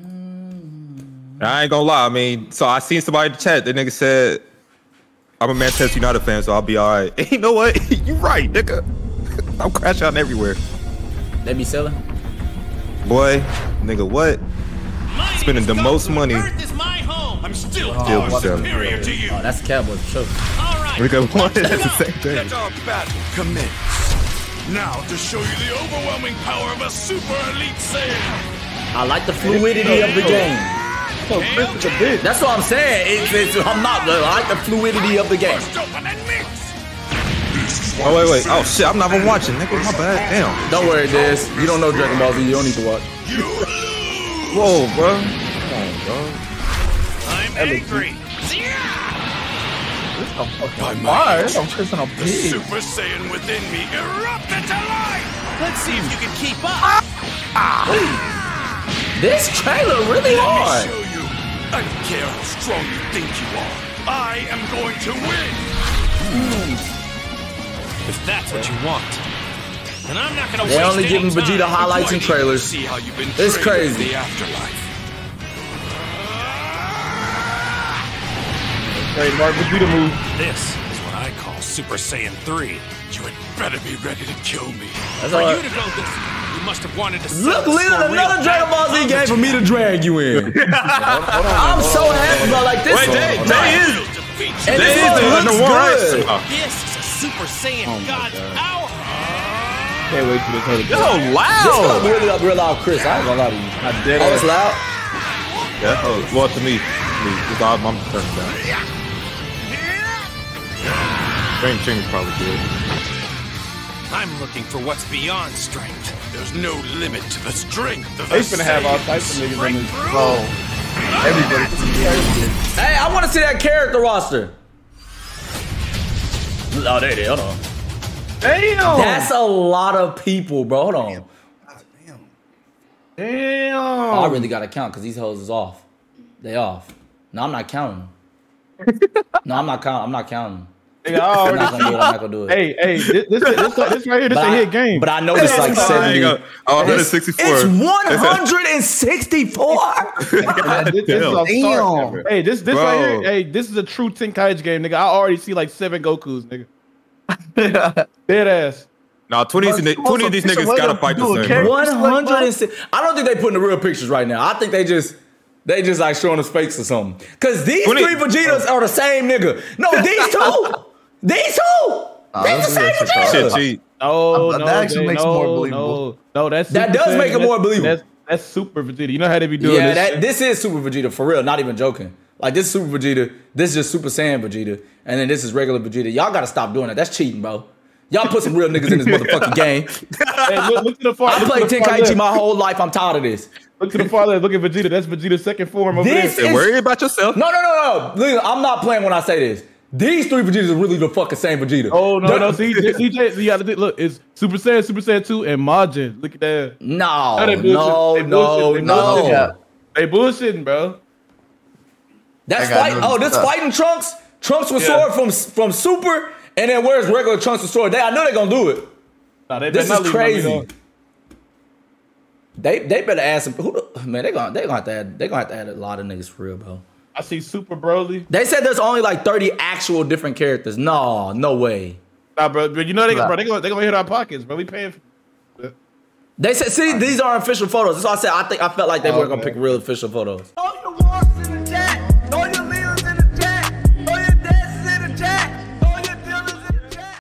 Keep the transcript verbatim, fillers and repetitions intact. Mm. I ain't gonna lie. I mean, so I seen somebody in the chat. That nigga said, I'm a Manchester United fan, so I'll be all right. You know what? You right, nigga. I'm crashing out everywhere. Let me sell it. Boy, nigga, what? My Spending the most money. Earth is my home. I'm still oh, far superior to you. Oh, that's Cowboys choke. All right. We got one. That's the same thing. Let our battle commence. Now to show you the overwhelming power of a super elite Saiyan. I like the fluidity of the game. So that's what I'm saying. It's, it's, I'm not. I like the fluidity of the game. Oh wait, wait. Oh shit, I'm not even watching, nigga. My bad. Damn. Don't worry, Diz. You don't know Dragon Ball Z. You don't need to watch. Whoa, bro. Come on, bro. I'm angry. I'm fucking Mars. I'm chasing a pig. The Super Saiyan within me erupted to life. Let's see if you can keep up. Ah. Ah. This trailer really Let hard. Me show you. I don't care how strong you think you are. I am going to win. Mm. If that's what you want. And I'm not gonna They're only giving Vegeta time. highlights and trailers. See how you've been it's crazy. The afterlife. Hey, Mark, Vegeta move. This is what I call Super Saiyan three. You had better be ready to kill me. That's for right. you to go this, you must have wanted to. Look, Lila, another Dragon Ball Z game for me to drag you in. I'm so happy about like this. Wait, they, they is. And they is the good. This is a Super Saiyan oh God. God. Can't wait for this. This is loud. This is really up real loud, Chris. I ain't gonna lie to you. I did. Oh, it's loud? Yeah, oh, well, to me. It's odd. I'm turning it down. Rain Ching is probably good. I'm looking for what's beyond strength. There's no limit to the strength of the Saiyan. They're gonna have all types of niggas in this. Oh. Everybody. Hey, I want to see that character roster. Oh, there it is. Hold on. Damn! That's a lot of people, bro. Hold on. Damn. Damn. Oh, I really gotta count because these hoes is off. They off. No, I'm not counting. No, I'm not counting. I'm not counting. Nigga, I already I'm not gonna do it. I'm not gonna do it. Hey, hey, this, this, this, this right here, this but a I, hit game. But I know it's like seventy. Oh, one sixty-four. It's one sixty-four. this, this is a start. Hey, this, this right here. Hey, this is a true Tenkaichi game, nigga. I already see like seven Gokus, nigga. Dead ass. Nah, twenty of these niggas gotta fight the same. One hundred and six. I don't think they putting the real pictures right now. I think they just they just like showing us fakes or something. Cause these three Vegetas are the same nigga. No, these two, these two, they the same Vegeta. Oh no, that actually makes it more believable. No, that's that does make it more believable. That's Super Vegeta. You know how they be doing this. Yeah, this is Super Vegeta for real. Not even joking. Like, this is Super Vegeta, this is just Super Saiyan Vegeta, and then this is regular Vegeta. Y'all gotta stop doing that. That's cheating, bro. Y'all put some real niggas in this motherfucking game. Hey, look, look to the far, I played Tenkaichi my whole life. I'm tired of this. Look to the far left. Look at Vegeta. That's Vegeta's second form over this there. Is... Worry about yourself. No, no, no, no. Listen, I'm not playing when I say this. These three Vegetas are really the fucking same Vegeta. Oh, no, the... no. See, C J, you gotta think. Look, it's Super Saiyan, Super Saiyan two, and Majin. Look at that. No, no, no, no, no. They bullshitting, bro. That's fight. Oh, this stuff. Fighting Trunks. Trunks with yeah. sword from from Super, and then where's regular Trunks with sword? They, I know they're gonna do it. Nah, they this is crazy. They they better ask them. Who the, man, they gonna they gonna have to add, they gonna have to add a lot of niggas for real, bro. I see Super Broly. They said there's only like thirty actual different characters. No, no way. Nah, bro. But you know they nah. bro, they gonna they gonna hit our pockets, bro. We paying. For they said, see, these are official photos. That's why I said I think I felt like they oh, were gonna man. pick real official photos.